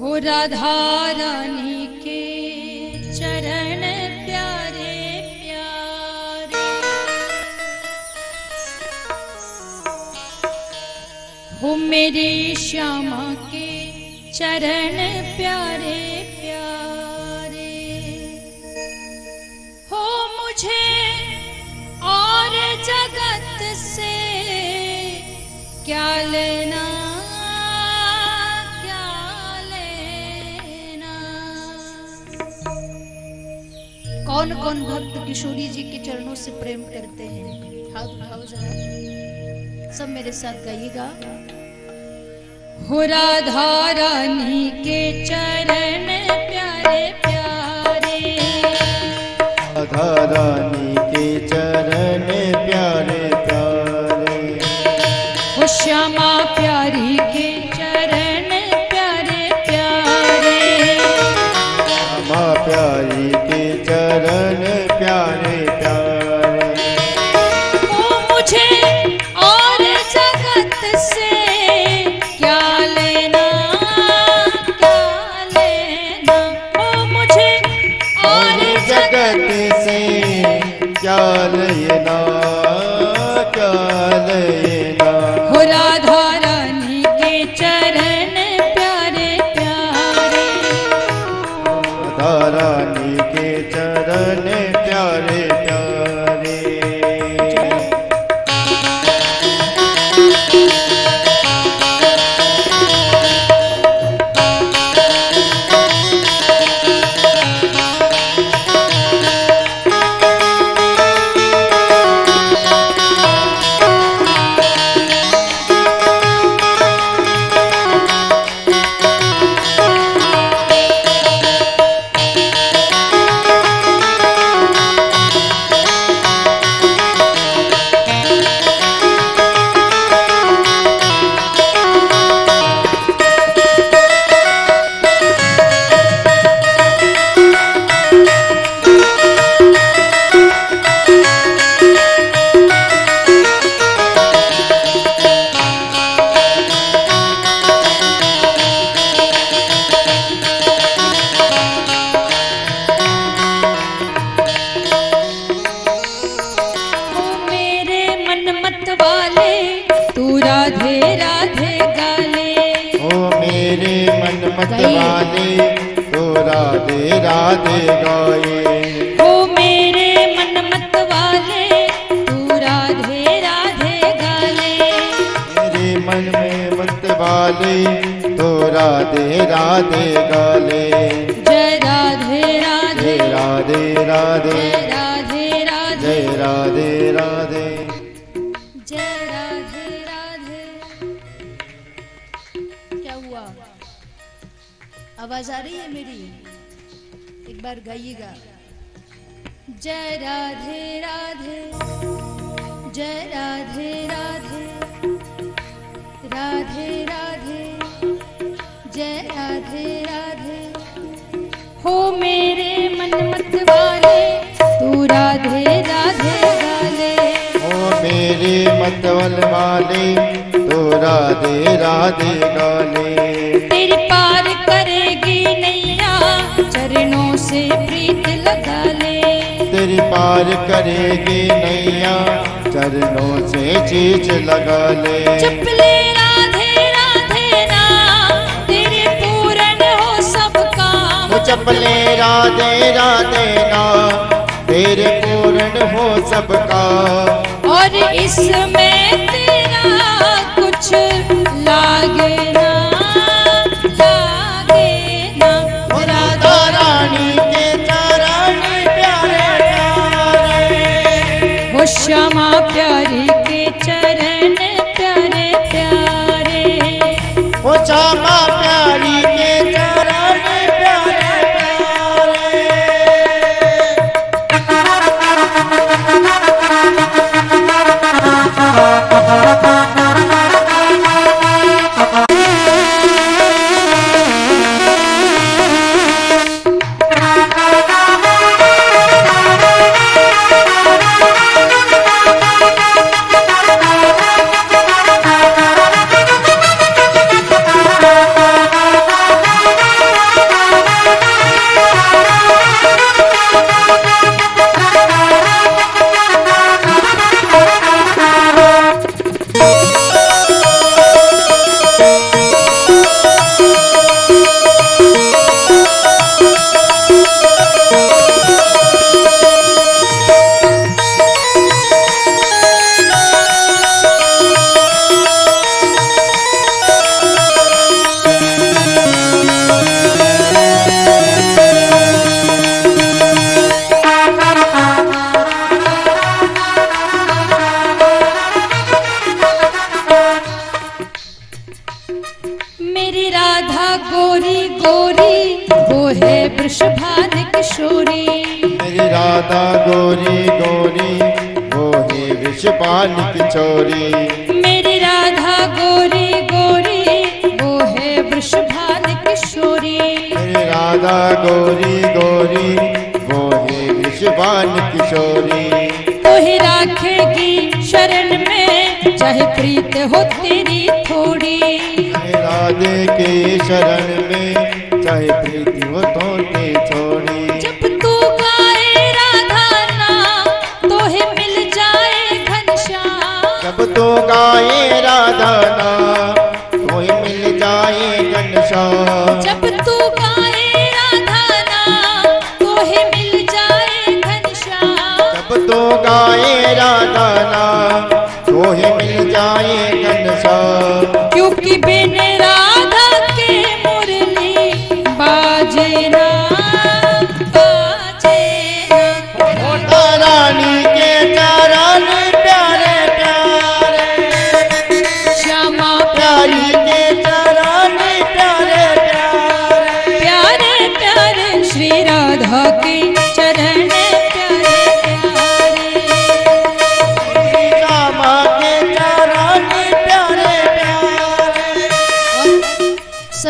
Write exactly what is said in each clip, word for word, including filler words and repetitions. हो राधा रानी के चरण प्यारे प्यारे, हो मेरे श्यामा के चरण प्यारे प्यारे, हो मुझे और जगत से क्या लेना क्या लेना। कौन कौन भक्त किशोरी जी के चरणों से प्रेम करते हैं, हाथ उठाओ जरा, सब मेरे साथ गाइएगा। हो राधा रानी के चरण प्यारे प्यारे, राधा रानी के चरण प्यारे प्यारे, हो श्यामा प्यारी के चरण प्यारे प्यारे, श्यामा प्यारी के चरण प्यारे प्यारे, हो मुझे और जगत से क्या लेना क्या लेना, हो मुझे और जगत से क्या लेना क्या लेना। हो राधा रानी के चरण प्यारे प्यारे, राधा रानी के चरण प्यारे प्यारे, तो राधे राधे गाए, हो मेरे मन मत वाले तू राधे राधे गाले, मेरे मन में मत वाले तो राधे राधे गाले, जय राधे राधे राधे राधे राधे राधे, जय राधे राधे जय राधे राधे। क्या हुआ, आवाज आ रही है मेरी? एक बार गाइएगा, जय राधे राधे जय राधे राधे राधे राधे जय राधे राधे, हो मेरे मन मत वाले तू राधे राधे गाले, हो मेरे मत वाले तू राधे राधे गाले, तेरी पार करेगी नैया चरणों से प्रीत लगा ले, तेरी पार करेगी नैया चरणों से चीज लगा ले, चपले राधे राधे नाम तेरे पूरन हो सब काम, वो चपले राधे राधे नाम तेरे पूरन हो सब काम, और इसमें तेरा कुछ लागे ना श्यामा प्यारी के चरण प्यारे प्यारे, ओ श्यामा प्यारी के चरण प्यारे राधा गोरी गोरी वो है वृषभान किशोरी। मेरी राधा गोरी गोरी वो है वृषभान किशोरी। मेरी राधा गोरी गोरी वो है वृषभान किशोरी। मेरी राधा गोरी गोरी वो है वृषभान किशोरी। तोहे राखेगी शरण में चाहे प्रीत हो तेरी थोड़ी। राधे के शरण में चाहे प्रीति हो तो थोड़ी। जब तू गाए राधा नाम तो ही मिल जाए घनश्याम। जब तू गाए राधा नाम तो ही मिल जाए घनश्याम। जब तू गाए राधा नाम तो ही मिल जाए घनश्याम। जब तू गाए राधा नाम तो ही मिल जाए घनश्याम। क्योंकि बिन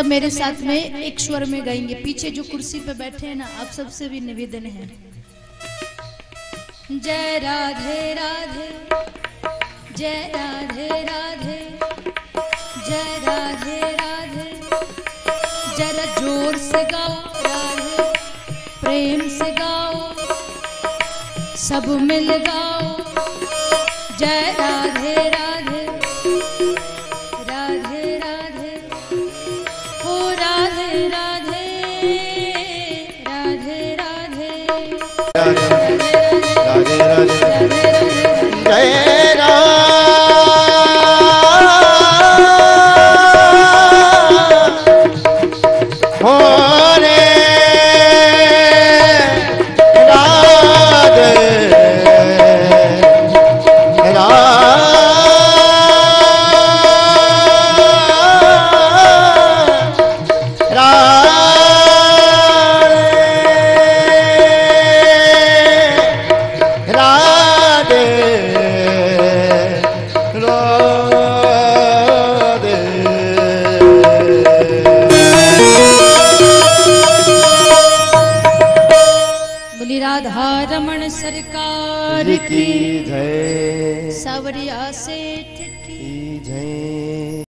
मेरे साथ में एक स्वर में गाएंगे। पीछे जो कुर्सी पे बैठे हैं ना, आप सबसे भी निवेदन है, जय राधे राधे, जय राधे राधे, जय राधे राधे। जरा जोर से गाओ राधे, प्रेम से गाओ, सब मिल गाओ, जय राधे राधे, राधा रमण सरकार की।